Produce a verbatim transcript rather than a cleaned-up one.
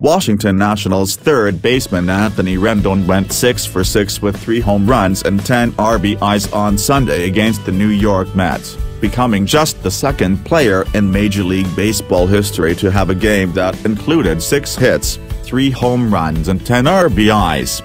Washington Nationals third baseman Anthony Rendon went six for six with three home runs and ten R B Is on Sunday against the New York Mets, becoming just the second player in Major League Baseball history to have a game that included six hits, three home runs and ten R B Is.